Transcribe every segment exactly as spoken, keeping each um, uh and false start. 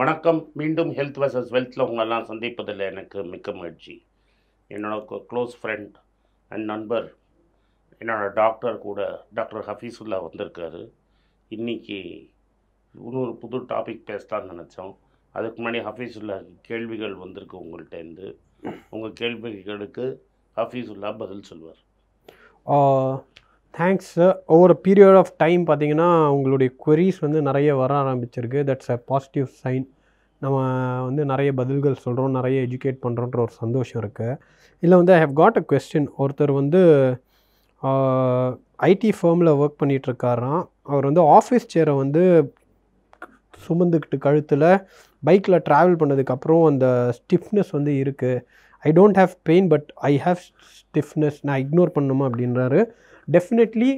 வணக்கம். மீண்டும் health versus வெல்த்தில் உங்களெல்லாம் சந்திப்பதில் எனக்கு மிக்க மகிழ்ச்சி. என்னோட க்ளோஸ் ஃப்ரெண்ட் அண்ட் நண்பர் என்னோடய டாக்டர் கூட டாக்டர் ஹஃபீஸுல்லா வந்திருக்காரு. இன்றைக்கி இன்னொரு புது டாபிக் பேசலான்னு நினச்சோம். அதுக்கு முன்னாடி ஹஃபீஸுல்லா கேள்விகள் வந்திருக்கு உங்கள்கிட்டேருந்து. உங்கள் கேள்விகளுக்கு ஹஃபீஸுல்லா பதில் சொல்வார். Thanks sir. Over a period of time பார்த்திங்கன்னா உங்களுடைய குவரிஸ் வந்து நிறைய வர ஆரம்பிச்சிருக்கு. That's a positive sign. நம்ம வந்து நிறைய பதில்கள் சொல்கிறோம், நிறைய எஜுகேட் பண்ணுறோன்ற ஒரு சந்தோஷம் இருக்குது. இல்லை வந்து I have got a question. ஒருத்தர் வந்து ஐடி ஃபேர்மில் ஒர்க் பண்ணிகிட்ருக்காராம். அவர் வந்து ஆஃபீஸ் சேரை வந்து சுமந்துக்கிட்டு கழுத்தில் பைக்கில் ட்ராவல் பண்ணதுக்கப்புறம் அந்த ஸ்டிஃப்னஸ் வந்து இருக்குது. I don't have pain but I have stiffness. நான் இக்னோர் பண்ணணுமா அப்படின்றாரு. டெஃபினெட்லி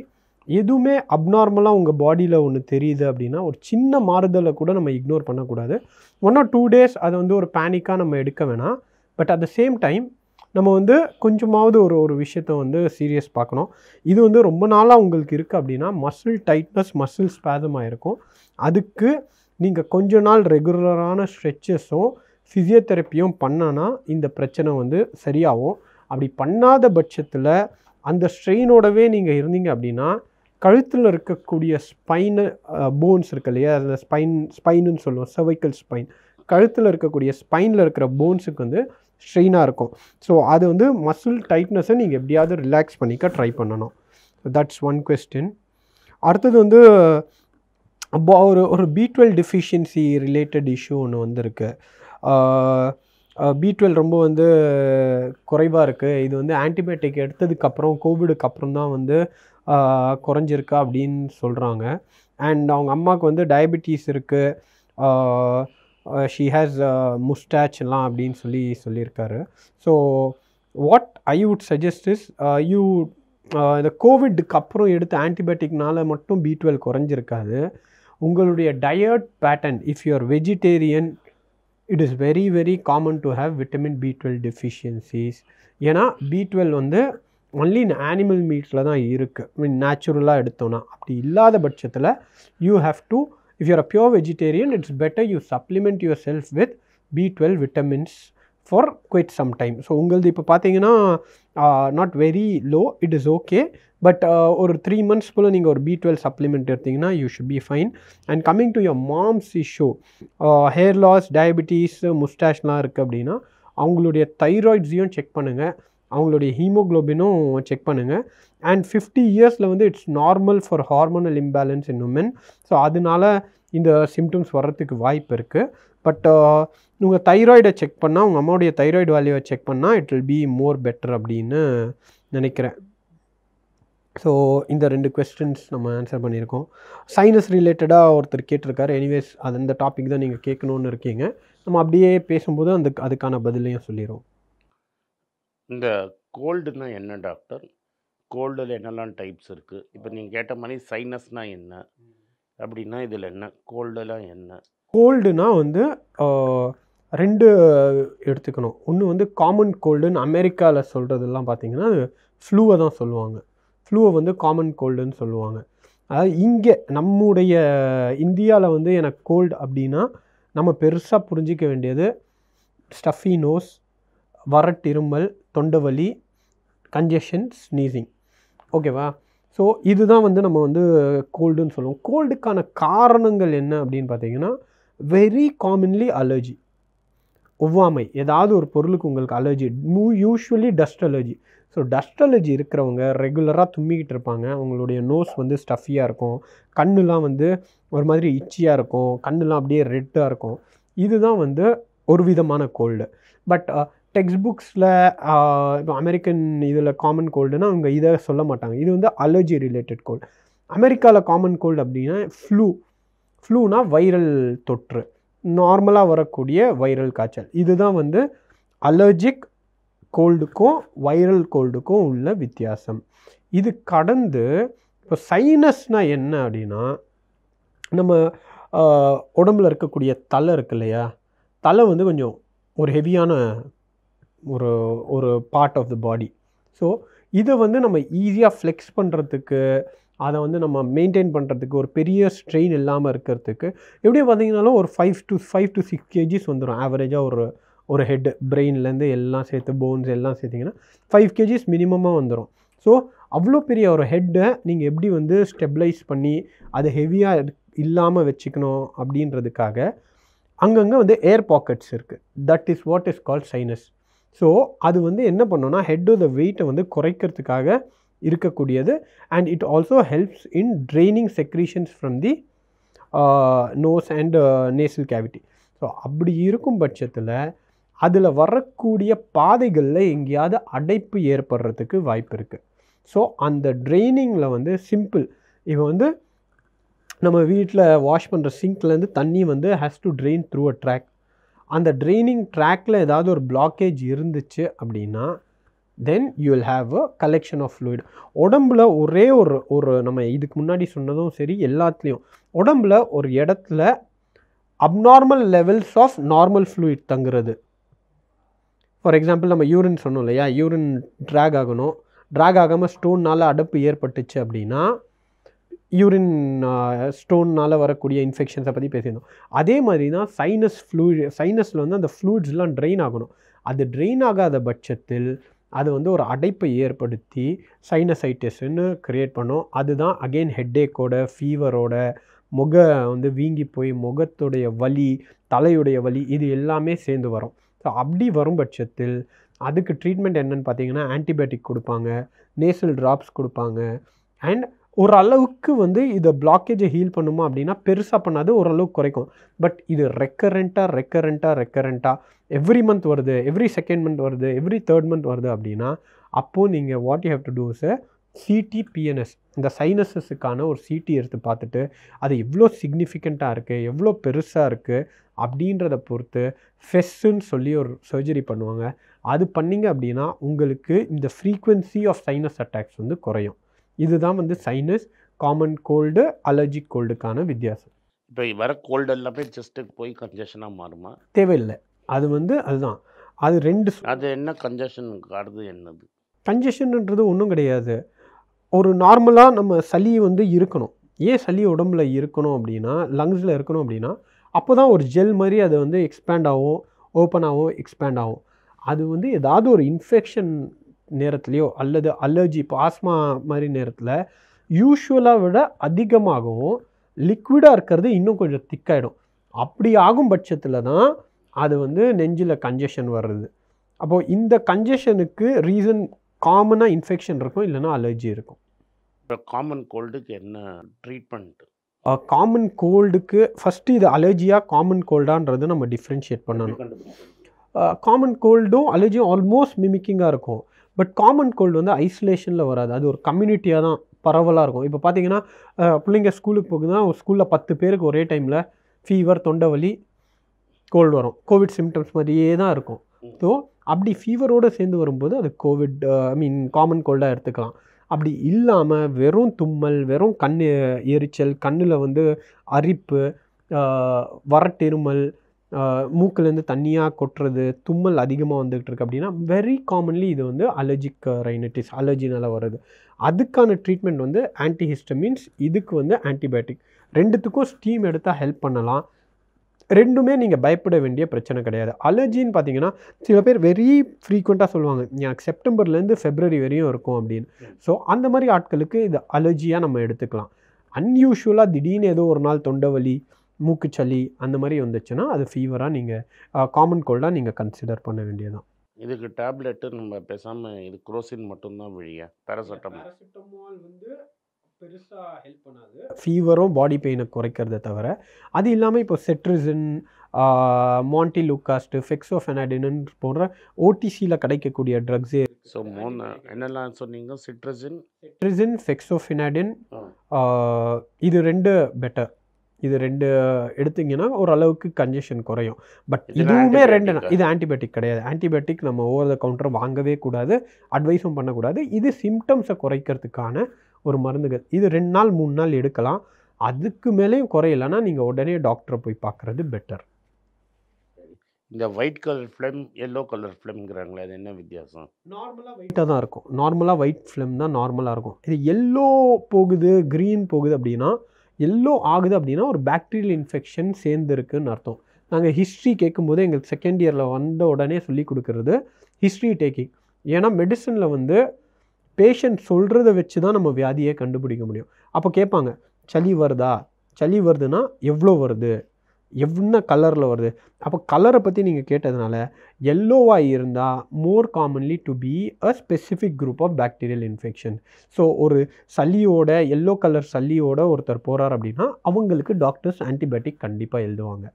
எதுவுமே அப்நார்மலாக உங்கள் பாடியில் ஒன்று தெரியுது அப்படின்னா ஒரு சின்ன மாறுதலை கூட நம்ம இக்னோர் பண்ணக்கூடாது. ஒன் ஆர் டூ டேஸ் அதை வந்து ஒரு பேனிக்காக நம்ம எடுக்க வேணாம். But at the same time நம்ம வந்து கொஞ்சமாவது ஒரு ஒரு விஷயத்தை வந்து சீரியஸ் பார்க்கணும். இது வந்து ரொம்ப நாளாக உங்களுக்கு இருக்குது அப்படின்னா மசில் டைட்னஸ், மசில் ஸ்பேதமாக இருக்கும். அதுக்கு நீங்கள் கொஞ்ச நாள் ரெகுலரான ஸ்ட்ரெச்சஸும் ஃபிசியோதெரப்பியும் பண்ணனா இந்த பிரச்சனை வந்து சரியாகும். அப்படி பண்ணாத பட்சத்தில் அந்த ஸ்ட்ரெயினோடவே நீங்கள் இருந்தீங்க அப்படின்னா கழுத்தில் இருக்கக்கூடிய ஸ்பைனு போன்ஸ் இருக்கு இல்லையா, அந்த ஸ்பைன் ஸ்பைனுன்னு சொல்லுவோம், சர்வைக்கல் ஸ்பைன். கழுத்தில் இருக்கக்கூடிய ஸ்பைனில் இருக்கிற போன்ஸுக்கு வந்து ஸ்ட்ரெயினாக இருக்கும். ஸோ அது வந்து மசில் டைட்னஸை நீங்கள் எப்படியாவது ரிலாக்ஸ் பண்ணிக்க ட்ரை பண்ணணும். That's one question. அடுத்தது வந்து ஒரு ஒரு B twelve deficiency related issue ஒன்று வந்திருக்கு. பி டுவெல் ரொம்ப வந்து குறைவாக இருக்குது. இது வந்து ஆன்டிபயோட்டிக் எடுத்ததுக்கப்புறம் கோவிடுக்கு அப்புறம் தான் வந்து குறைஞ்சிருக்கா அப்படின்னு சொல்கிறாங்க. அண்ட் அவங்க அம்மாவுக்கு வந்து டயபெட்டிஸ் இருக்குது, ஷீ ஹேஸ் முஸ்டாச்லாம் அப்படின்னு சொல்லி சொல்லியிருக்காரு. So what I would suggest is you இந்த கோவிடுக்கு அப்புறம் எடுத்த ஆன்டிபயோட்டிக்னால் மட்டும் பி டுவெல் குறைஞ்சிருக்காது. உங்களுடைய diet pattern, if you are vegetarian it is very very common to have vitamin B twelve deficiencies. ஏன்னா B twelve வந்து ஒன்லி இன் ஆனிமல் மீட்டில் தான் இருக்குது. மீன் நேச்சுரலாக எடுத்தோன்னா அப்படி இல்லாத பட்சத்தில் you have to, if you are a pure vegetarian it's better you supplement yourself with B twelve vitamins for quite some time. So உங்களது இப்போ பார்த்தீங்கன்னா not very low, it is okay. But ஒரு த்ரீ மந்த்ஸ் போல் நீங்கள் ஒரு B twelve supplement எடுத்திங்கன்னா you should be fine. And coming to your mom's issue, hair loss, diabetes, முஸ்டாஷ்லாம் இருக்குது அப்படின்னா அவங்களுடைய தைராய்ட்ஸையும் செக் பண்ணுங்கள், அவங்களுடைய ஹீமோக்ளோபினும் செக் பண்ணுங்கள். அண்ட் ஃபிஃப்டி இயர்ஸில் வந்து it's normal for hormonal imbalance in woman. So அதனால் இந்த சிம்டம்ஸ் வர்றதுக்கு வாய்ப்பு இருக்குது. பட் உங்கள் தைராய்டை செக் பண்ணால், உங்கள் அம்மாவுடைய தைராய்டு வேல்யூவை செக் பண்ணால் it will be more better அப்படின்னு நினைக்கிறேன். ஸோ இந்த ரெண்டு கொஸ்டின்ஸ் நம்ம ஆன்சர் பண்ணியிருக்கோம். சைனஸ் ரிலேட்டடாக ஒருத்தர் கேட்டிருக்காரு. எனிவேஸ் அது இந்த டாபிக் தான் நீங்கள் கேட்கணுன்னு இருக்கீங்க. நம்ம அப்படியே பேசும்போது அந்த அதுக்கான பதிலையும் சொல்லிடுவோம். இந்த கோல்டுன்னா என்ன டாக்டர்? கோல்டில் என்னெல்லாம் டைப்ஸ் இருக்குது? இப்போ நீங்கள் கேட்ட மாதிரி சைனஸ்னால் என்ன அப்படின்னா இதில் என்ன, கோல்டெலாம் என்ன? கோல்டுனால் வந்து ரெண்டு எடுத்துக்கணும். ஒன்று வந்து காமன் கோல்டுன்னு அமெரிக்காவில் சொல்கிறதுலாம் பார்த்திங்கன்னா அது ஃப்ளூவை தான் சொல்லுவாங்க. ஃப்ளூவை வந்து காமன் கோல்டுன்னு சொல்லுவாங்க. அதாவது இங்கே நம்முடைய இந்தியாவில் வந்து எனக்கு கோல்டு அப்படின்னா நம்ம பெருசாக புரிஞ்சிக்க வேண்டியது ஸ்டஃபி நோஸ், வறட்டிருமல், தொண்டவலி, கன்ஜெஷன், ஸ்னீசிங். ஓகேவா? ஸோ இதுதான் வந்து நம்ம வந்து கோல்டுன்னு சொல்லுவோம். கோல்டுக்கான காரணங்கள் என்ன அப்படின்னு பார்த்தீங்கன்னா வெரி காமன்லி அலர்ஜி, ஒவ்வாமை, ஏதாவது ஒரு பொருளுக்கு உங்களுக்கு அலர்ஜி. மூ usually dust allergy. So dust allergy இருக்கிறவங்க ரெகுலராக தும்மிக்கிட்டு இருப்பாங்க, அவங்களுடைய நோஸ் வந்து ஸ்டஃபியாக இருக்கும், கண்ணுலாம் வந்து ஒரு மாதிரி இச்சியாக இருக்கும், கண்ணுலாம் அப்படியே ரெட்டாக இருக்கும். இதுதான் வந்து ஒரு விதமான கோல்டு. பட் டெக்ஸ்ட் புக்ஸில் இப்போ அமெரிக்கன் இதில் காமன் கோல்டுன்னா அவங்க இதை சொல்ல மாட்டாங்க. இது வந்து அலர்ஜி ரிலேட்டட் கோல்டு. அமெரிக்காவில் காமன் கோல்டு அப்படின்னா ஃப்ளூ. ஃப்ளூனா வைரல் தொற்று, நார்மலாக வரக்கூடிய வைரல் காய்ச்சல். இதுதான் வந்து அலர்ஜிக் கோல்டுக்கும் வைரல் கோல்டுக்கும் உள்ள வித்தியாசம். இது கடந்து இப்போ சைனஸ்னால் என்ன அப்படின்னா நம்ம உடம்பில் இருக்கக்கூடிய தலை இருக்குது இல்லையா, தலை வந்து கொஞ்சம் ஒரு ஹெவியான ஒரு ஒரு part of the body. So இதை வந்து நம்ம ஈஸியாக ஃப்ளெக்ஸ் பண்ணுறதுக்கு அதை வந்து நம்ம மெயின்டைன் பண்ணுறதுக்கு ஒரு பெரிய ஸ்ட்ரெயின் இல்லாமல் இருக்கிறதுக்கு எப்படி பார்த்திங்கனாலும் ஒரு five to five to six kgs வந்துடும் ஆவரேஜாக ஒரு ஒரு ஹெட் பிரெயின்லேருந்து எல்லாம் சேர்த்து போன்ஸ் எல்லாம் சேர்த்திங்கன்னா ஃபைவ் கேஜிஸ் மினிமமாக வந்துடும். ஸோ அவ்வளோ பெரிய ஒரு ஹெட்டை நீங்கள் எப்படி வந்து ஸ்டெபிலைஸ் பண்ணி அது ஹெவியாக இல்லாமல் வச்சுக்கணும் அப்படின்றதுக்காக அங்கங்கே வந்து ஏர் பாக்கெட்ஸ் இருக்குது. That is what is called sinus. So அது வந்து என்ன பண்ணோன்னா ஹெட்டோட வெயிட்டை வந்து குறைக்கிறதுக்காக இருக்கக்கூடியது. And it also helps in draining secretions from the nose and nasal cavity. So அப்படி இருக்கும் பட்சத்தில் அதில் வரக்கூடிய பாதைகளில் எங்கேயாவது அடைப்பு ஏற்படுறதுக்கு வாய்ப்பு இருக்குது. ஸோ அந்த ட்ரெய்னிங்கில் வந்து சிம்பிள் இப்போ வந்து நம்ம வீட்டில் வாஷ் பண்ணுற சிங்க்லேருந்து தண்ணி வந்து has to drain through a track. அந்த ட்ரெய்னிங் ட்ராக்கில் ஏதாவது ஒரு பிளாக்கேஜ் இருந்துச்சு அப்படின்னா then you will have a collection of fluid. உடம்புல ஒரே ஒரு ஒரு நம்ம இதுக்கு முன்னாடி சொன்னதும் சரி எல்லாத்துலேயும் உடம்புல ஒரு இடத்துல abnormal levels of normal fluid தங்குறது. ஃபார் எக்ஸாம்பிள் நம்ம யூரின் சொன்னோம் இல்லையா, யூரின் ட்ராக் ஆகணும், ட்ராக் ஆகாமல் ஸ்டோன்னால் அடைப்பு ஏற்பட்டுச்சு அப்படின்னா யூரின் ஸ்டோன்னால் வரக்கூடிய இன்ஃபெக்ஷன்ஸை பற்றி பேசியிருந்தோம். அதே மாதிரி தான் சைனஸ் ஃப்ளூயிட், சைனஸில் வந்து அந்த ஃப்ளூயிட்ஸ்லாம் ட்ரெயின் ஆகணும். அது ட்ரெயின் ஆகாத பட்சத்தில் அது வந்து ஒரு அடைப்பை ஏற்படுத்தி சைனசைட்டிஸ்ன்னு க்ரியேட் பண்ணோம். அதுதான் அகெயின் ஹெட்டேக்கோட ஃபீவரோட முக வந்து வீங்கி போய் முகத்துடைய வலி, தலையுடைய வலி, இது எல்லாமே சேர்ந்து வரும். ஸோ அப்படி வரும் பட்சத்தில் அதுக்கு ட்ரீட்மெண்ட் என்னன்னு பார்த்தீங்கன்னா ஆன்டிபயோட்டிக் கொடுப்பாங்க, நேசல் ட்ராப்ஸ் கொடுப்பாங்க. அண்ட் ஓரளவுக்கு வந்து இதை பிளாக்கேஜை ஹீல் பண்ணுமா அப்படின்னா பெருசாக பண்ணாது, ஓரளவுக்கு குறைக்கும். பட் இது ரெக்கரண்ட்டாக ரெக்கரண்ட்டாக ரெக்கரண்ட்டாக எவ்ரி மந்த் வருது, எவ்ரி செகண்ட் மந்த் வருது, எவ்ரி தேர்ட் மந்த் வருது அப்படின்னா அப்போது நீங்கள் what you have to do is CT PNS. இந்த சைனஸஸுக்கான ஒரு சிடி எடுத்து பார்த்துட்டு அது எவ்வளோ சிக்னிஃபிகண்ட்டாக இருக்குது, எவ்வளோ பெருசாக இருக்குது அப்படின்றத பொறுத்து ஃபெஸ்ஸுன்னு சொல்லி ஒரு சர்ஜரி பண்ணுவாங்க. அது பண்ணிங்க அப்படின்னா உங்களுக்கு இந்த ஃப்ரீக்வன்சி ஆஃப் சைனஸ் அட்டாக்ஸ் வந்து குறையும். இதுதான் வந்து சைனஸ், காமன் கோல்டு, அலர்ஜிக் கோல்டுக்கான வித்தியாசம். இப்போ வர கோல்டு எல்லாமே செஸ்ட்டுக்கு போய் கன்ஜஷனாக மாறுமா? தேவையில்லை. அது வந்து அதுதான் அது ரெண்டு. அது என்ன கன்ஜஷன் காடுது? என்னது கன்ஜஷன்ன்றது? ஒன்றும் கிடையாது. ஒரு நார்மலாக நம்ம சளி வந்து இருக்கணும். ஏன் சளி உடம்புல இருக்கணும் அப்படின்னா, லங்ஸில் இருக்கணும் அப்படின்னா அப்போ தான் ஒரு ஜெல் மாதிரி அது வந்து எக்ஸ்பேண்ட் ஆகும், ஓப்பன் ஆகும், எக்ஸ்பேண்ட் ஆகும். அது வந்து ஏதாவது ஒரு இன்ஃபெக்ஷன் நேரத்துலையோ அல்லது அலர்ஜி பாஸ்மா மாதிரி நேரத்தில் யூஸ்வலாக விட அதிகமாகவும் லிக்விடாக இருக்கிறது இன்னும் கொஞ்சம் திக்காயிடும். அப்படி ஆகும் பட்சத்தில் தான் அது வந்து நெஞ்சில் கன்ஜஷன் வர்றது. அப்போது இந்த கன்ஜஷனுக்கு ரீசன் காமனாக இன்ஃபெக்ஷன் இருக்கும், இல்லைனா அலர்ஜி இருக்கும். இப்போ காமன் கோல்டுக்கு என்ன ட்ரீட்மெண்ட்? காமன் கோல்டுக்கு ஃபஸ்ட்டு இது அலர்ஜியாக காமன் கோல்டான்றது நம்ம டிஃப்ரென்ஷியேட் பண்ணணும். காமன் கோல்டும் அலர்ஜியும் ஆல்மோஸ்ட் மிமிக்கிங்காக இருக்கும். பட் காமன் கோல்டு வந்து ஐசோலேஷனில் வராது, அது ஒரு கம்யூனிட்டியாக தான் பரவலாக இருக்கும். இப்போ பார்த்தீங்கன்னா பிள்ளைங்க ஸ்கூலுக்கு போகுதுன்னா ஒரு ஸ்கூலில் பத்து பேருக்கு ஒரே டைமில் ஃபீவர், தொண்டை வலி, கோல்டு வரும். கோவிட் சிம்டம்ஸ் மாதிரியே தான் இருக்கும். ஸோ அப்படி ஃபீவரோடு சேர்ந்து வரும்போது அது கோவிட் ஐ மீன் காமன் கோல்டாக எடுத்துக்கலாம். அப்படி இல்லாமல் வெறும் தும்மல், வெறும் கண் எரிச்சல், கண்ணில் வந்து அரிப்பு, வரட்டெருமல், மூக்கிலேருந்து தண்ணியாக கொட்டுறது, தும்மல் அதிகமாக வந்துகிட்டு இருக்குது அப்படின்னா வெரி காமன்லி இது வந்து அலர்ஜிக் ரைனட்டிஸ், அலர்ஜினால் வருது. அதுக்கான ட்ரீட்மெண்ட் வந்து ஆன்டிஹிஸ்டமின்ஸ், இதுக்கு வந்து ஆன்டிபயோட்டிக். ரெண்டுத்துக்கும் ஸ்டீம் எடுத்தால் ஹெல்ப் பண்ணலாம். ரெண்டுமே நீங்கள் பயப்பட வேண்டிய பிரச்சனை கிடையாது. அலர்ஜின்னு பார்த்தீங்கன்னா சில பேர் வெரி ஃப்ரீக்வெண்ட்டாக சொல்லுவாங்க எனக்கு செப்டம்பர்லேருந்து ஃபெப்ரவரி வரையும் இருக்கும் அப்படின்னு. ஸோ அந்த மாதிரி ஆட்களுக்கு இது அலர்ஜியாக நம்ம எடுத்துக்கலாம். அன்யூஷுவலாக திடீர்னு ஏதோ ஒரு நாள் தொண்டைவலி, மூக்குச்சளி அந்த மாதிரி வந்துச்சுன்னா அது ஃபீவராக நீங்கள் காமன் கோல்டாக நீங்கள் கன்சிடர் பண்ண வேண்டியதான். இதுக்கு டேப்லெட்டு நம்ம பேசாமல் இது குரோசின் மட்டும்தான் வழியா? பேராசிட்டமால் வந்து பெருசாக ஹெல்ப் பண்ணாது, ஃபீவரும் பாடி பெயினை குறைக்கிறத தவிர. அது இல்லாமல் இப்போ செட்ரிசின், மான்டி லூக்காஸ்ட், ஃபெக்ஸோஃபெனாடின் போன்ற ஓடிசியில் கிடைக்கக்கூடிய ட்ரக்ஸே. ஸோ மூணு என்னெல்லாம் சொன்னீங்க? சிட்ரிசின், செட்ரிசின், ஃபெக்ஸோஃபெனாடின், இது ரெண்டு பெட்டர். இது ரெண்டு எடுத்திங்கன்னா ஓரளவுக்கு கன்ஜஷன் குறையும். பட் இதுவுமே ரெண்டு, இது ஆன்டிபயோட்டிக் கிடையாது. ஆன்டிபயோட்டிக் நம்ம ஓவர் த கவுண்டர் வாங்கவே கூடாது, அட்வைஸும் பண்ணக்கூடாது. இது சிம்டம்ஸை குறைக்கிறதுக்கான ஒரு மருந்துகள். இது ரெண்டு நாள் மூணு நாள் எடுக்கலாம். அதுக்கு மேலேயும் குறையலைன்னா நீங்கள் உடனே டாக்டரை போய் பார்க்குறது better. The white color phlegm, yellow color phlegm grangla. Normala white da irkum. Normala white phlegm da normal irkum. Idu yellow pogudhu, green pogudhu appadina, yellow agudhu appadina or bacterial infection sendirukku nu artham. Naanga history kekumbodhu engal second year la vanda odane solli kudukiradhu history taking. Yena medicine la vande patient solradha vechu da nama vyadiye kandupidikka mudiyum. Appo kepanga chali varudha, chali varudhuna evlo varudhu, evna color la varudhu. Appo color pathi neenga ketadanaala yellow ah irundha more commonly to be a specific group of bacterial infection. So oru salliyoda yellow color salliyoda orthar porar appadina avangalukku doctors antibiotic kandipa elduvaanga.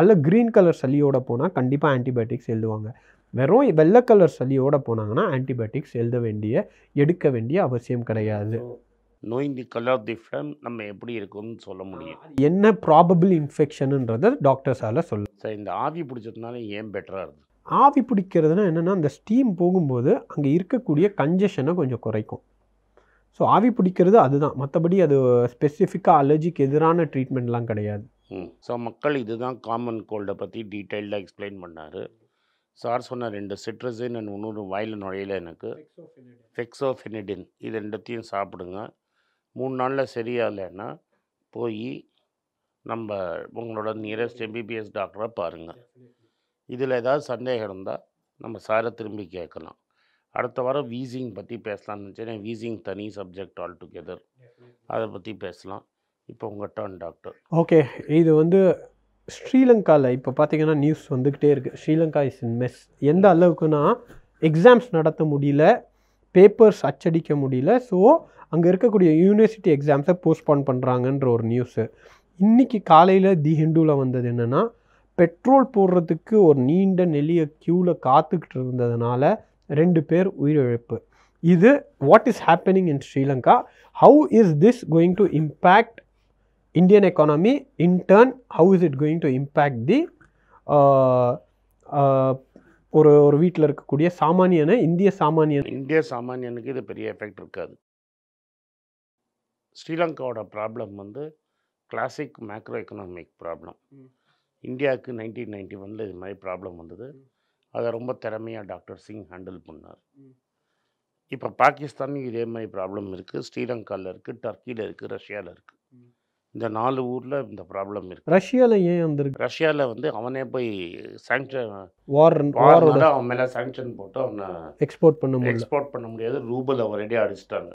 Alla green color salliyoda pona kandipa antibiotics elduvaanga. வெறும் வெள்ளை colour சளியோட போனாங்கன்னா antibiotics எழுத வேண்டிய எடுக்க வேண்டிய அவசியம் கிடையாது. Knowing the colour of the phlegm நம்ம எப்படி இருக்கும்னு சொல்ல முடியும். என்ன ப்ராபபிள் இன்ஃபெக்ஷன்ன்றத டாக்டர்ஸால சொல்ல. சார் இந்த ஆவி பிடிச்சதுனால ஏன் பெட்டரா இருக்கு? ஆவி பிடிக்கிறதுனா என்னன்னா அந்த ஸ்டீம் போகும்போது அங்க இருக்கக்கூடிய கன்ஜஷனை கொஞ்சம் குறைக்கும். ஸோ ஆவி பிடிக்கிறது அதுதான். மற்றபடி அது ஸ்பெசிஃபிக்காக அலர்ஜிக்கு எதிரான ட்ரீட்மெண்ட்லாம் கிடையாது. ஸோ மக்கள் இதுதான் காமன் கோல்டை பற்றி டீட்டெயில்டாக எக்ஸ்பிளைன் பண்ணாரு. சார் சொன்ன ரெண்டு சிட்ரஸின் அண்ட் இன்னொரு வாயில் நுழையில எனக்கு ஃபெக்ஸோஃபெனிடின் இது ரெண்டுத்தையும் சாப்பிடுங்க. மூணு நாளில் சரியாகலைன்னா போய் நம்ம உங்களோட நியரஸ்ட் எம்பிபிஎஸ் டாக்டராக பாருங்கள். இதில் ஏதாவது சந்தேகம் இருந்தால் நம்ம சாரை திரும்பி கேட்கலாம். அடுத்த வாரம் வீசிங் பற்றி பேசலாம்னு நினச்சேன். வீசிங் தனி சப்ஜெக்ட் ஆல் டுகெதர், அதை பற்றி பேசலாம். இப்போ உங்கள் டர்ன் டாக்டர். ஓகே, இது வந்து ஸ்ரீலங்காவில் இப்போ பார்த்தீங்கன்னா நியூஸ் வந்துக்கிட்டே இருக்குது. Sri Lanka is in mess. எந்த அளவுக்குன்னா எக்ஸாம்ஸ் நடத்த முடியல, பேப்பர்ஸ் அச்சடிக்க முடியல. ஸோ அங்கே இருக்கக்கூடிய யூனிவர்சிட்டி எக்ஸாம்ஸை போஸ்ட்போன் பண்ணுறாங்கன்ற ஒரு நியூஸு. இன்றைக்கி காலையில் தி ஹிந்துவில் வந்தது என்னென்னா, பெட்ரோல் போடுறதுக்கு ஒரு நீண்ட நெளிய க்யூவில் காத்துக்கிட்டு இருந்ததுனால ரெண்டு பேர் உயிரிழப்பு. இது what is happening in Sri Lanka, how is this going to impact Indian economy, in turn how is it going to impact the ஒரு ஒரு வீட்டில் இருக்கக்கூடிய சாமானியனை, இந்திய சாமானியன் இந்திய சாமானியனுக்கு இது பெரிய எஃபெக்ட் இருக்காது. ஸ்ரீலங்காவோட ப்ராப்ளம் வந்து கிளாசிக் மேக்ரோ எக்கனாமிக் ப்ராப்ளம். இந்தியாவுக்கு நைன்டீன் நைன்டி ஒன்ல இது மாதிரி ப்ராப்ளம் வந்தது. அதை ரொம்ப திறமையாக டாக்டர் சிங் ஹேண்டில் பண்ணார். இப்போ பாகிஸ்தானுக்கு இதே மாதிரி ப்ராப்ளம் இருக்குது, ஸ்ரீலங்காவில் இருக்குது, டர்க்கியில் இருக்குது, ரஷ்யாவில் இருக்குது. இந்த நாலு ஊரில் இந்த ப்ராப்ளம் இருக்குது. ரஷ்யாவில் ஏன் வந்திருக்கு? ரஷ்யாவில் வந்து அவனே போய் சாங்ஷன் வார் வாரோட அவன் மேலே சாங்ஷன் போட்டு அவனை எக்ஸ்போர்ட் பண்ண முடியாது. எக்ஸ்போர்ட் பண்ண முடியாது. ரூபிள் அவரேடியாக அடிச்சிட்டாங்க.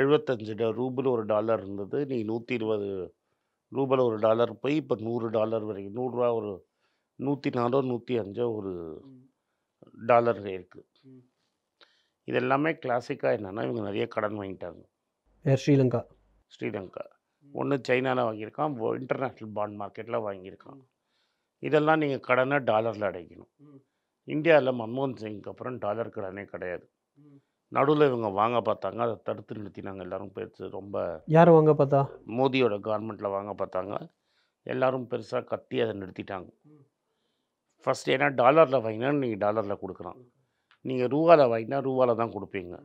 எழுபத்தஞ்சு ரூபிள் ஒரு டாலர் இருந்தது. நீ நூற்றி இருபது ரூபில் ஒரு டாலர் போய் இப்போ நூறு டாலர் வரைக்கும், நூறுரூவா ஒரு நூற்றி நாலோ நூற்றி அஞ்சோ ஒரு டாலர் இருக்குது. இது எல்லாமே கிளாசிக்காக என்னென்னா இவங்க நிறைய கடன் வாங்கிட்டாங்க. ஸ்ரீலங்கா ஸ்ரீலங்கா ஒன்று சைனாவில் வாங்கியிருக்கான், இன்டர்நேஷ்னல் பாண்ட் மார்க்கெட்டில் வாங்கியிருக்கான். இதெல்லாம் நீங்கள் கடனை டாலரில் அடைக்கணும். இந்தியாவில் மன்மோகன் சிங்க்கு அப்புறம் டாலர் கடனே கிடையாது. நடுவில் இவங்க வாங்க பார்த்தாங்க, அதை தடுத்து நிறுத்தினாங்க. எல்லோரும் பெருசு ரொம்ப யார் வாங்க பார்த்தா மோடியோட கவர்மெண்ட்டில் வாங்க பார்த்தாங்க. எல்லோரும் பெருசாக கத்தி அதை நிறுத்திட்டாங்க. ஃபஸ்ட் ஏன்னா டாலரில் வாங்கினா நீங்கள் டாலரில் கொடுக்குறான், நீங்கள் ரூபாவில் வாங்கினா ரூபாவில் தான் கொடுப்பீங்க.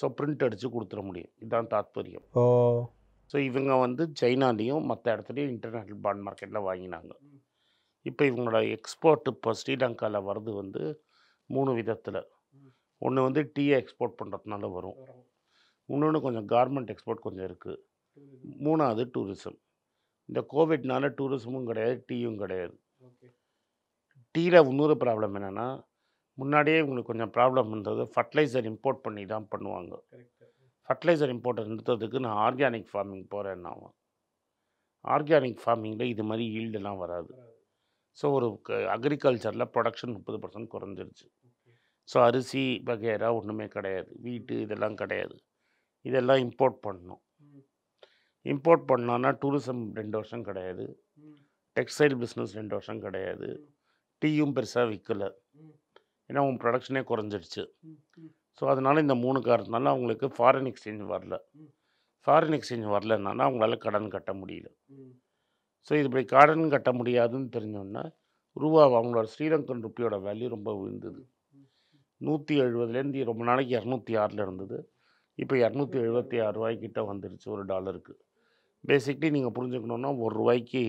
ஸோ பிரிண்ட் அடித்து கொடுத்துட முடியும். இதுதான் தாத்பரியம். ஸோ இவங்க வந்து சைனாலேயும் மற்ற இடத்துலையும் இன்டர்நேஷ்னல் பாண்ட் மார்க்கெட்டில் வாங்கினாங்க. இப்போ இவங்களோட எக்ஸ்போர்ட் இப்போ ஸ்ரீலங்காவில் வர்றது வந்து மூணு விதத்தில். ஒன்று வந்து டீயை எக்ஸ்போர்ட் பண்ணுறதுனால வரும், இன்னொன்று கொஞ்சம் கார்மெண்ட் எக்ஸ்போர்ட் கொஞ்சம் இருக்குது, மூணாவது டூரிசம். இந்த கோவிட்னால டூரிசமும் கிடையாது, டீயும் கிடையாது. டீயில் இன்னொரு ப்ராப்ளம் என்னென்னா, முன்னாடியே இவங்களுக்கு கொஞ்சம் ப்ராப்ளம் இருந்தது. ஃபர்டிலைசர் இம்போர்ட் பண்ணி தான் பண்ணுவாங்க. ஃபர்டிலைசர் இம்போர்ட்டை நிறுத்துறதுக்கு நான் ஆர்கானிக் ஃபார்மிங் போகிறேன்னா, ஆர்கானிக் ஃபார்மிங்கில் இது மாதிரி ஈல்டெல்லாம் வராது. ஸோ ஒரு அக்ரிகல்ச்சரில் ப்ரொடக்ஷன் முப்பது பர்சன்ட் குறைஞ்சிருச்சு. ஸோ அரிசி வகையரா ஒன்றுமே கிடையாது, வீட்டு இதெல்லாம் கிடையாது. இதெல்லாம் இம்போர்ட் பண்ணணும். இம்போர்ட் பண்ணோன்னா டூரிசம் ரெண்டு வருஷம் கிடையாது, டெக்ஸ்டைல் பிஸ்னஸ் ரெண்டு வருஷம் கிடையாது, டீயும் பெருசாக விற்கலை. ஏன்னா உன் ப்ரொடக்ஷனே குறைஞ்சிருச்சு. ஸோ அதனால் இந்த மூணு காரணத்தினால அவங்களுக்கு ஃபாரின் எக்ஸ்சேஞ்ச் வரல. ஃபாரின் எக்ஸ்சேஞ்ச் வரலன்னா அவங்களால கடன் கட்ட முடியல. ஸோ இது இப்படி கடன் கட்ட முடியாதுன்னு தெரிஞ்சோன்னா ரூபா அவங்களோட ஸ்ரீலங்கன் ருப்பியோட வேல்யூ ரொம்ப விழுந்தது. நூற்றி எழுபதுலேருந்து ரொம்ப நாளைக்கு இரநூத்தி ஆறில் இருந்தது. இப்போ இரநூத்தி எழுபத்தி ஆறு ரூபாய்க்கிட்ட வந்துருச்சு ஒரு டாலருக்கு. பேசிக்லி நீங்கள் புரிஞ்சுக்கணுன்னா ஒரு ரூபாய்க்கு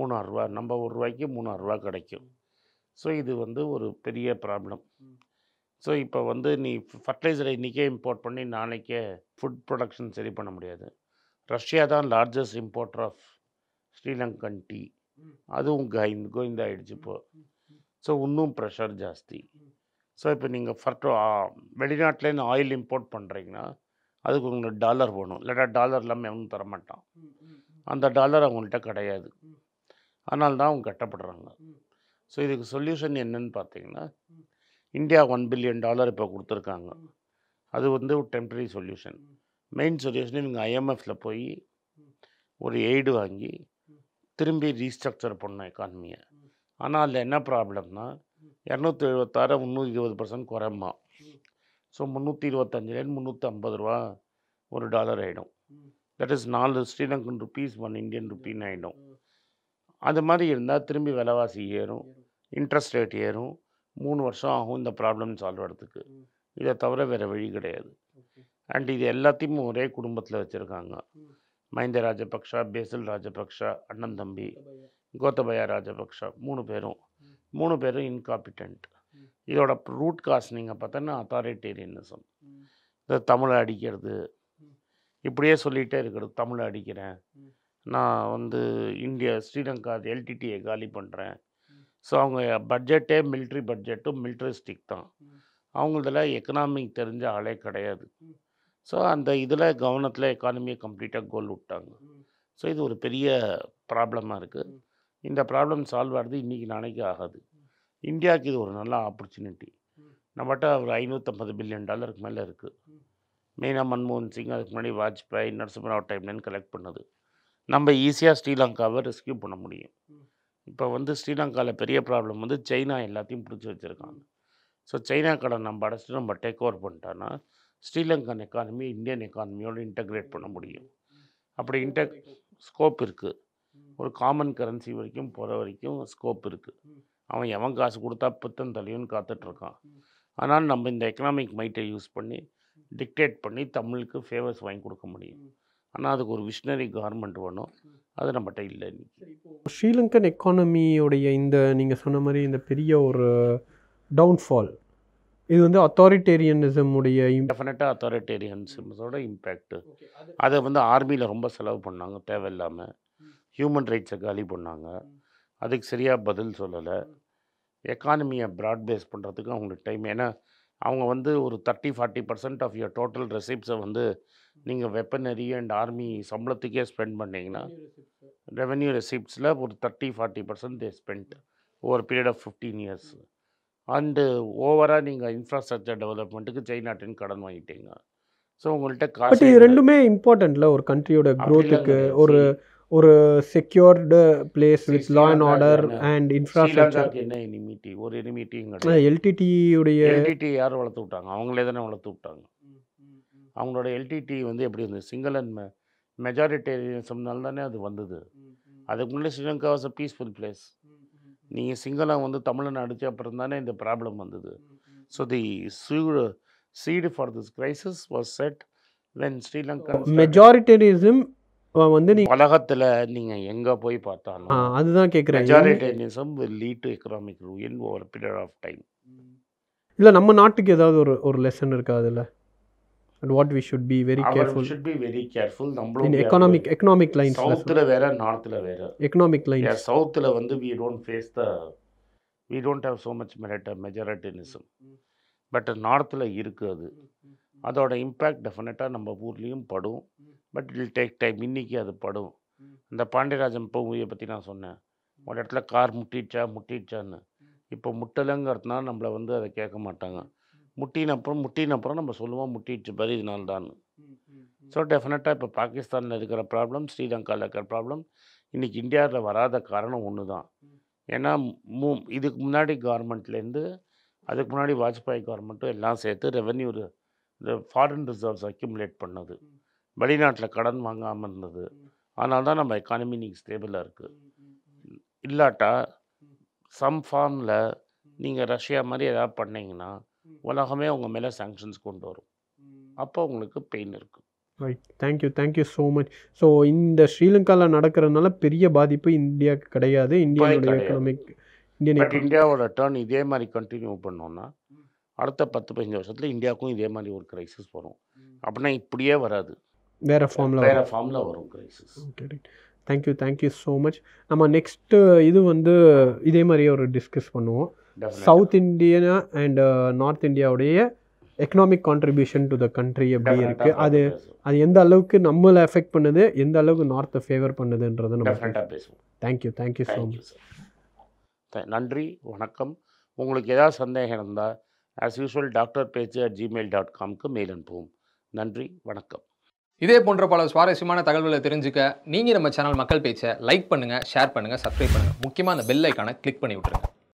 மூணாயிரரூவா, நம்ம ஒரு ரூபாய்க்கு மூணாயிரரூவா கிடைக்கும். ஸோ இது வந்து ஒரு பெரிய ப்ராப்ளம். ஸோ இப்போ வந்து நீ ஃபர்டிலைசரை இன்றைக்கே இம்போர்ட் பண்ணி நாளைக்கே ஃபுட் ப்ரொடக்ஷன் சரி பண்ண முடியாது. ரஷ்யா தான் largest importer of Sri Lankan tea, அதுவும் கோயிந்த கோயிந்தாயிடுச்சு இப்போது. ஸோ இன்னும் ப்ரெஷர் ஜாஸ்தி. ஸோ இப்போ நீங்கள் ஃபர்டோ வெளிநாட்டிலேருந்து ஆயில் இம்போர்ட் பண்ணுறீங்கன்னா அதுக்கு உங்களுக்கு டாலர் வேணும், இல்லாட்டா டாலர் இல்லாமல் எவனும் தரமாட்டான். அந்த டாலர் அவங்கள்ட்ட கிடையாது, அதனால தான் அவங்க கட்டப்படுறாங்க. ஸோ இதுக்கு சொல்யூஷன் என்னன்னு பார்த்தீங்கன்னா இந்தியா ஒன் பில்லியன் டாலர் இப்போ கொடுத்துருக்காங்க, அது வந்து ஒரு டெம்பரரி சொல்யூஷன். மெயின் சொல்யூஷன் இவங்க ஐஎம்எஃப்ல போய் ஒரு எய்டு வாங்கி திரும்பி ரீஸ்ட்ரக்சர் பண்ணோம் எக்கானமியை. ஆனால் அதில் என்ன ப்ராப்ளம்னா இரநூத்தி எழுபத்தாறு முந்நூற்றி இருபது பர்சன்ட் குறைமா. ஸோ முந்நூற்றி இருபத்தஞ்சிலேருந்து முந்நூற்றி ஐம்பது ரூபா ஒரு டாலர் ஆகிடும். தட் இஸ் நாலு ஸ்ரீலங்கன் ருப்பீஸ் ஒன் இந்தியன் ருப்பின்னு ஆகிடும். அது மாதிரி இருந்தால் திரும்பி விலைவாசி ஏறும், இன்ட்ரெஸ்ட் ரேட் ஏறும், மூணு வருஷம் ஆகும் இந்த ப்ராப்ளம் சால்வ் ஆகிறதுக்கு. இதை தவிர வேறு வழி கிடையாது. அண்ட் இது எல்லாத்தையும் ஒரே குடும்பத்தில் வச்சுருக்காங்க. மஹிந்த ராஜபக்ஷா, பேசல் ராஜபக்ஷா, அண்ணன் தம்பி கோத்தபயா ராஜபக்ஷா, மூணு பேரும் மூணு பேரும் இன்காம்பிட்டன்ட். இதோட ரூட் காஸ் நீங்கள் பார்த்தோன்னா அத்தாரிட்டேரியனிசம், இந்த தமிழை அடிக்கிறது, இப்படியே சொல்லிகிட்டே இருக்கிறது. தமிழை அடிக்கிறேன், நான் வந்து இந்தியா ஸ்ரீலங்கா எல்டிடியை காலி பண்ணுறேன். ஸோ அவங்க பட்ஜெட்டே மிலிட்ரி பட்ஜெட்டும் மிலிட்ரிஸ்டிக் தான், அவங்களதில் எக்கனாமிக் தெரிஞ்ச ஆளே கிடையாது. ஸோ அந்த இதில் கவனத்தில் எக்கானமியை கம்ப்ளீட்டாக கோல் விட்டாங்க. ஸோ இது ஒரு பெரிய ப்ராப்ளமாக இருக்குது. இந்த ப்ராப்ளம் சால்வ் ஆகிறது இன்றைக்கி நாளைக்கு ஆகாது. இந்தியாவுக்கு இது ஒரு நல்ல ஆப்பர்ச்சுனிட்டி. நம்மகிட்ட ஒரு ஐநூற்றம்பது பில்லியன் டாலருக்கு மேலே இருக்குது. மெயினாக மன்மோகன் சிங், அதுக்கு முன்னாடி வாஜ்பாய், நரசிம்மராவ் டைம்லன்னு கலெக்ட் பண்ணது. நம்ம ஈஸியாக ஸ்ரீலங்காவை ரெஸ்கியூ பண்ண முடியும். இப்போ வந்து ஸ்ரீலங்காவில் பெரிய ப்ராப்ளம் வந்து சைனா எல்லாத்தையும் பிடிச்சி வச்சுருக்காங்க. ஸோ சைனா கடன் நம்ம அடைச்சிட்டு நம்ம டேக் ஓவர் பண்ணிட்டோன்னா ஸ்ரீலங்கன் எக்கானமி இந்தியன் எக்கானமியோடு இன்டெக்ரேட் பண்ண முடியும். அப்படி இன்டெக் ஸ்கோப் இருக்குது. ஒரு காமன் கரன்சி வரைக்கும் போகிற வரைக்கும் ஸ்கோப் இருக்குது. அவன் எவன் காசு கொடுத்தா பித்தன் தலையுன்னு காத்துட்ருக்கான். ஆனால் நம்ம இந்த எக்கனாமிக் மைட்டை யூஸ் பண்ணி டிக்டேட் பண்ணி தமிழுக்கு ஃபேவர்ஸ் வாங்கி கொடுக்க முடியும். ஆனால் அதுக்கு ஒரு விஷனரி கவர்மெண்ட் வேணும், அது நம்மகிட்ட இல்லை. இப்போ ஸ்ரீலங்கன் எக்கானமியோடைய இந்த நீங்கள் சொன்ன மாதிரி இந்த பெரிய ஒரு டவுன்ஃபால் இது வந்து அத்தாரிட்டேரியனிசம் உடைய டெஃபினட்டாக அத்தாரிட்டேரியன்ஸோட இம்பேக்ட்டு. அதை வந்து ஆர்மியில் ரொம்ப செலவு பண்ணாங்க தேவையில்லாமல், ஹியூமன் ரைட்ஸை காலி பண்ணாங்க, அதுக்கு சரியாக பதில் சொல்லலை. எக்கானமியை ப்ராட் பேஸ் பண்ணுறதுக்கு அவங்களுக்கு டைம், ஏன்னா அவங்க வந்து ஒரு thirty forty percent of your total ரெசிப்ஸை வந்து நீங்கள் வெப்பனரி அண்ட் ஆர்மி சம்பளத்துக்கே ஸ்பெண்ட் பண்ணிங்கன்னா ரெவென்யூ ரெசிப்ட்ஸில் ஒரு thirty forty percent they spend over period of fifteen years. And ஓவராக நீங்கள் இன்ஃப்ராஸ்ட்ரக்சர் டெவலப்மெண்ட்டுக்கு சைனாட்டின் கடன் வாங்கிட்டீங்க. ஸோ உங்கள்கிட்ட காசு ரெண்டுமே இம்பார்ட்டண்ட்ல ஒரு கண்ட்ரியோட க்ரோத்துக்கு. ஒரு ஒரு secured place with law and order and infrastructure. என்ன எனிமிட்டி, ஒரு எனிமிட்டியும் கிடையாது. எல்டிடியுடைய எல்டிடி யார் வளர்த்து விட்டாங்க? அவங்களே தானே வளர்த்து விட்டாங்க. அவங்களோட எல்டிடி வந்து எப்படி இருந்தது? சிங்கிள் அண்ட் மெஜாரிட்டேரியனிசம்னால தானே அது வந்தது. அதுக்கு முன்னாடி Sri Lanka was a peaceful place. நீங்கள் சிங்களம் வந்து தமிழனை அடித்த அப்புறம் தானே இந்த ப்ராப்ளம் வந்தது. So the seed seed for this crisis was set when Sri Lanka majoritarianism வந்து. நீங்கள் உலகத்தில் நீங்கள் எங்கே போய் பார்த்தாலும் அதுதான் கேட்குறேன். Majoritarianism will lead to economic ruin over period of time. இல்லை நம்ம நாட்டுக்கு ஏதாவது ஒரு ஒரு லெசன் இருக்கா அதில்? And what we should be very careful should be very careful நம்மளோட எகனாமிக் எகனாமிக் லைன்ஸ். சவுத்தில் வேற நார்த்தில் வேற எகனாமிக் லைன்ஸ். சவுத்தில் வந்து we don't face the we don't have so much மெரிட்ட மெஜாரிட்டேரியனிசம், பட் நார்த்தில் இருக்குது. அது அதோட இம்பேக்ட் டெஃபினட்டாக நம்ம ஊர்லேயும் படும், பட் இல் டேக் டைம். இன்றைக்கி அது படும். அந்த பாண்டியராஜன் இப்போ ஊரியை பற்றி நான் சொன்னேன், ஒரு இடத்துல கார் முட்டிடுச்சா முட்டிடுச்சான்னு. இப்போ முட்டலைங்கிறதுனா நம்மளை வந்து அதை கேட்க மாட்டாங்க. முட்டினப்புறம் முட்டினப்புறம் நம்ம சொல்லுவோம் முட்டிடுச்சு பாரு இதனால தான். ஸோ டெஃபினட்டாக இப்போ பாகிஸ்தானில் இருக்கிற ப்ராப்ளம், ஸ்ரீலங்காவில் இருக்கிற ப்ராப்ளம் இன்றைக்கி இந்தியாவில் வராத காரணம் ஒன்று தான். ஏன்னா மூ இதுக்கு முன்னாடி கவர்மெண்ட்லேருந்து அதுக்கு முன்னாடி வாஜ்பாய் கவர்மெண்ட்டும் எல்லாம் சேர்த்து ரெவென்யூ ஃபாரின் ரிசர்வ்ஸ் அக்யூமுலேட் பண்ணது, வெளிநாட்டில் கடன் வாங்காமல் இருந்தது. அதனால தான் நம்ம எக்கானமி இன்றைக்கி ஸ்டேபிளாக இருக்குது. இல்லாட்டா சம் ஃபார்மில் நீங்கள் ரஷ்யா மாதிரி எதாவது பண்ணிங்கன்னா உலகமே அவங்க மேலே சாங்ஷன்ஸ் கொண்டு வரும், அப்போ அவங்களுக்கு பெயின் இருக்கும். Right, thank you thank you so much. So இந்த ஸ்ரீலங்காவில் நடக்கிறதுனால பெரிய பாதிப்பு இந்தியாவுக்கு கிடையாது, இந்தியாவுடைய economic But India would return idhe mari continue pannona அடுத்த ten to fifteen வருஷத்துல இந்தியாக்கும் இதே மாதிரி ஒரு கிரைசிஸ் வரும். அப்பனா இப்படியே வராது. வேற ஃபார்முலா வேற ஃபார்முலா வரும் crisis. Correct. Thank you thank you so much. நம்ம நெக்ஸ்ட் இது வந்து இதே மாதிரி ஒரு டிஸ்கஸ் பண்ணுவோம். சவுத் இந்தியா அண்ட் நார்த் இந்தியாவுடைய economic contribution to the country எப்படி இருக்கு? அது அது எந்த அளவுக்கு நம்மள அஃபெக்ட் பண்ணுது, எந்த அளவுக்கு நார்த் ஃபேவர் பண்ணுதுன்றத நம்ம டெஃபினட்டா பேசுவோம். Thank you thank you so much. நன்றி வணக்கம். உங்களுக்கு ஏதாவது சந்தேகம் இருந்தா As usual, doctor page at gmail dot com mail அனுப்புவோம். நன்றி வணக்கம். இதே போன்ற பல சுவாரஸ்யமான தகவல்களை தெரிஞ்சுக்க நீங்கள் நம்ம சேனல் மக்கள் பேச்சை லைக் பண்ணுங்கள், ஷேர் பண்ணுங்கள், சப்ஸ்கிரைப் பண்ணுங்கள். முக்கியமாக அந்த பெல் ஐக்கானை கிளிக் பண்ணி விட்டுருங்க.